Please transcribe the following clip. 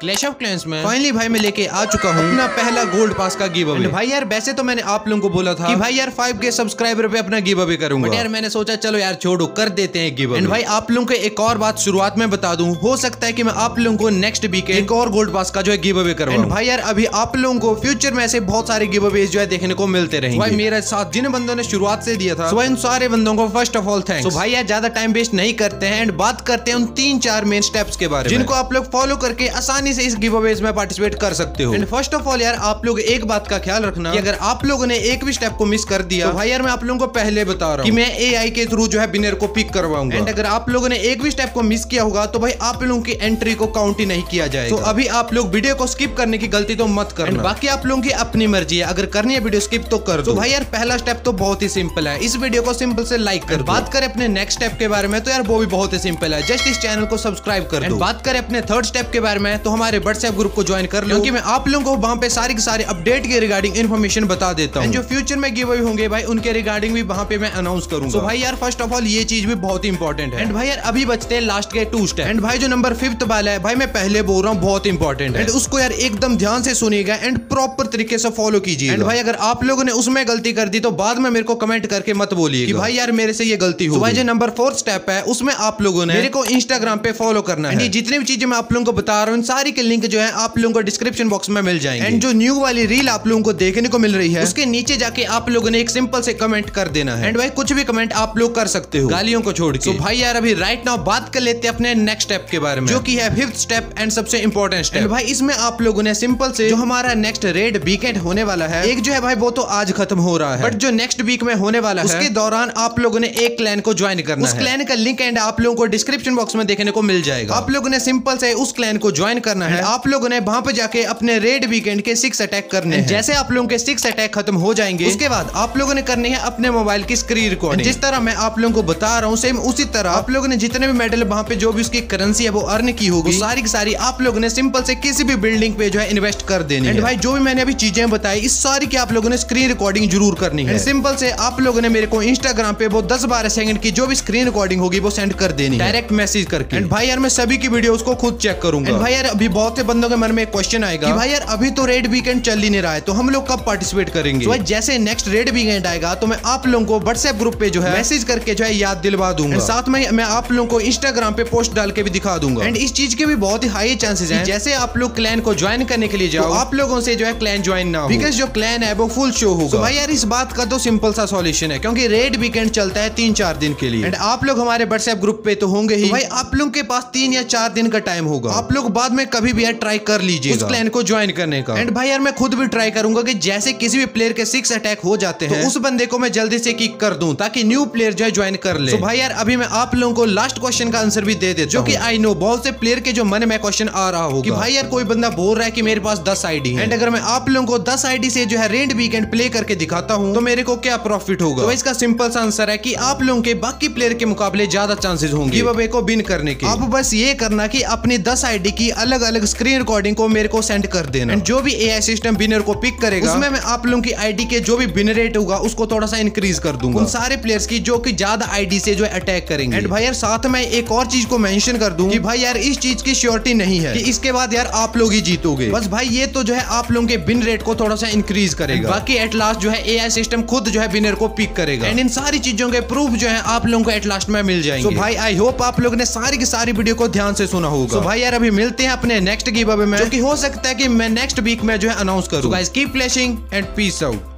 Clash of clans में finally भाई मैं लेके आ चुका हूँ अपना पहला गोल्ड पास का गिव अवे। भाई यार वैसे तो मैंने आप लोगों को बोला था कि भाई यार 5K सब्सक्राइबर पे अपना गिव अवे करूंगा, यार मैंने सोचा चलो यार छोड़ो कर देते हैं गिव अवे। एंड भाई आप लोगों को एक और बात शुरुआत में बता दूं, हो सकता है कि मैं आप लोगों को नेक्स्ट वीक एक और गोल्ड पास का जो है गिव अवे करूंगा। एंड भाई यार अभी आप लोगों को फ्यूचर में ऐसे बहुत सारे गिव अवे जो है देखने को मिलते रहेंगे। भाई मेरे साथ जिन बंदों ने शुरुआत से दिया था उन सारे बंदों को फर्स्ट ऑफ ऑल थैंक्स। भाई यार ज्यादा टाइम वेस्ट नहीं करते हैं एंड बात करते हैं उन 3-4 मेन स्टेप्स के बारे में जिनको आप लोग फॉलो करके आसानी से इस गिव अवेज में पार्टिसिपेट कर सकते हो। एंड फर्स्ट ऑफ ऑल यार आप लोग एक बात का ख्याल रखना कि अगर आप लोगों ने एक भी स्टेप को मिस कर दिया तो भाई यार मैं आप लोगों को पहले बता रहा हूँ कि मैं AI के थ्रू जो है विनर को पिक करवाऊंगा। एंड अगर आप लोगों ने एक भी स्टेप को मिस किया होगा तो भाई आप लोगों की एंट्री को काउंट ही नहीं किया जाएगा। तो अभी आप लोग वीडियो को स्किप करने की गलती तो मत करना, बाकी आप लोगों की अपनी मर्जी है, अगर करनी है वीडियो स्किप तो कर दो। भाई यार पहला स्टेप तो बहुत ही सिंपल है, इस वीडियो को सिंपल से लाइक कर। बात करें अपने नेक्स्ट स्टेप के बारे में तो यार वो भी बहुत ही सिंपल है, जस्ट इस चैनल को सब्सक्राइब कर दो। बात करें अपने थर्ड स्टेप के बारे में तो हमारे व्हाट्सएप ग्रुप को ज्वाइन कर लो, क्योंकि मैं आप लोगों को वहाँ पे सारी की सारी अपडेट के रिगार्डिंग इन्फॉर्मेशन बता देता हूँ। जो फ्यूचर में गिव अवे होंगे भाई उनके रिगार्डिंग भी वहाँ पे मैं अनाउंस करूंगा। तो भाई यार फर्स्ट ऑफ ऑल ये चीज भी बहुत इंपॉर्टेंट है। एंड भाई यार अभी बचते हैं लास्ट के 2 स्टेप। एंड भाई जो नंबर 5 वाला है भाई मैं पहले बोल रहा हूँ बहुत इंपॉर्टेंट है, एंड उसको यार एकदम ध्यान से सुनिएगा एंड प्रॉपर तरीके से फॉलो कीजिए। एंड भाई अगर आप लोगों ने उसमें गलती कर दी तो बाद में मेरे को कमेंट करके मत बोलिए कि भाई यार मेरे से ये गलती हुई। भाई जो नंबर 4 स्टेप है उसमें आप लोगों ने मेरे को Instagram पे फॉलो करना है। जितनी भी चीजें मैं आप लोगों को बता रहा हूँ सारी के लिंक जो है आप लोगों को डिस्क्रिप्शन बॉक्स में मिल जाएंगे। एंड जो न्यू वाली रील आप लोगों को देखने को मिल रही है उसके नीचे जाके आप लोगों ने एक सिंपल से कमेंट कर देना है। एंड भाई कुछ भी कमेंट आप लोग कर सकते हो गालियों को छोड़ के। तो भाई यार अभी राइट नाउ बात कर लेते हैं अपने नेक्स्ट स्टेप के बारे में जो कि है 5th स्टेप एंड सबसे इंपॉर्टेंट स्टेप। भाई इसमें आप लोगों ने सिंपल से जो हमारा नेक्स्ट रेड वीकेंड होने वाला है, एक जो है भाई वो तो आज खत्म हो रहा है बट जो नेक्स्ट वीक में होने वाला है उसके दौरान आप लोगों ने एक क्लैन को ज्वाइन करना है। उस क्लैन का लिंक एंड आप लोगों को डिस्क्रिप्शन बॉक्स में देखने को मिल जाएगा। आप लोगों ने सिंपल से उस क्लैन को ज्वाइन करना है, आप लोगों ने वहाँ पे जाके अपने रेड वीकेंड के 6 अटैक करने हैं। जैसे आप लोगों के 6 अटैक खत्म हो जाएंगे उसके बाद आप लोगों ने करनी है अपने मोबाइल की स्क्रीन रिकॉर्डिंग। जिस तरह मैं आप लोगों को बता रहा हूँ सेम उसी तरह आप लोगों ने जितने भी मेडल वहाँ पे जो भी उसकी करेंसी है वो अर्न की होगी सारी की सारी आप लोगों ने सिंपल से किसी भी बिल्डिंग पे जो है इन्वेस्ट कर देनी है। एंड भाई जो भी मैंने अभी चीजें बताई इस सारी की आप लोगों ने स्क्रीन रिकॉर्डिंग जरूर करनी है। सिंपल से आप लोगों ने मेरे को Instagram पे वो 10-12 सेकंड की जो भी स्क्रीन रिकॉर्डिंग होगी वो सेंड कर देनी है डायरेक्ट मैसेज करके। एंड भाई यार मैं सभी की वीडियो को खुद चेक करूंगा। भाई यार अभी बहुत से बंदों के मन में क्वेश्चन आएगा कि भाई यार अभी तो रेड वीकेंड चल ही नहीं रहा है तो हम लोग कब पार्टिसिपेट करेंगे। तो जैसे नेक्स्ट रेड वीकेंड आएगा तो मैं आप लोगों को व्हाट्सएप ग्रुप पे जो है मैसेज करके जो है याद दिलवा दूंगा। साथ में मैं आप लोगों को Instagram पे पोस्ट डाल के भी दिखा दूंगा। एंड इस चीज के भी बहुत ही हाई चांसेस हैं जैसे आप लोग क्लैन को ज्वाइन करने के लिए जाओ आप लोगों से जो है क्लैन ज्वाइन ना हो, बिकॉज जो क्लैन है वो फुल शो होगा। भाई यार इस बात का तो सिंपल सा सॉल्यूशन है क्योंकि रेड वीकेंड चलता है 3-4 दिन के लिए। एंड आप लोग हमारे व्हाट्सएप ग्रुप पे तो होंगे ही, भाई आप लोगों के पास 3 या 4 दिन का टाइम होगा, आप लोग बाद में कभी भी यार ट्राई कर लीजिए उस क्लैन को ज्वाइन करने का। एंड भाई यार मैं खुद भी ट्राई करूंगा कि जैसे किसी भी प्लेयर के 6 अटैक हो जाते हैं तो उस बंदे को मैं जल्दी से किक कर दूं ताकि न्यू प्लेयर जो है ज्वाइन कर ले। तो भाई यार अभी मैं आप लोगों को लास्ट क्वेश्चन का आंसर भी दे देता हूं जो कि आई नो बहुत से प्लेयर के जो मन में क्वेश्चन आ रहा होगा कि भाई यार कोई बंदा बोल रहा है कि मेरे पास 10 आईडी है एंड अगर मैं आप लोगों को 10 आईडी से जो है रेड वीकेंड प्ले करके दिखाता हूँ तो मेरे को क्या प्रॉफिट होगा। तो इसका सिंपल सा आंसर है कि आप लोगों के बाकी प्लेयर के मुकाबले ज्यादा चांसेस होंगे गिव अवे को विन करने के। आप बस ये करना कि अपनी 10 आईडी की अलग अलग स्क्रीन रिकॉर्डिंग को मेरे को सेंड कर देना। एंड जो भी AI सिस्टम विनर को पिक करेगा उसमें मैं आप लोगों की आईडी के जो भी विन रेट होगा उसको थोड़ा सा इंक्रीज कर दूंगा उन सारे प्लेयर्स की जो कि ज्यादा आईडी से जो अटैक करेंगे। एंड भाई यार साथ में एक और चीज को मेंशन कर दूं कि भाई यार इस चीज की श्योरिटी नहीं है कि इसके बाद यार आप लोग ही जीतोगे, बस भाई ये तो जो है आप लोगों के विन रेट को थोड़ा सा इंक्रीज करेगा, बाकी एट लास्ट जो है AI सिस्टम खुद जो है विनर को पिक करेगा। एंड इन सारी चीजों के प्रूफ जो है आप लोगों को एट लास्ट में मिल जाएंगे। भाई आई होप आप लोगों ने सारी की सारी वीडियो को ध्यान से सुना होगा। भाई यार अभी मिलते हैं अपने नेक्स्ट गिव अवे में जो कि हो सकता है कि मैं नेक्स्ट वीक में जो है अनाउंस करूं। Guys keep flashing and peace out.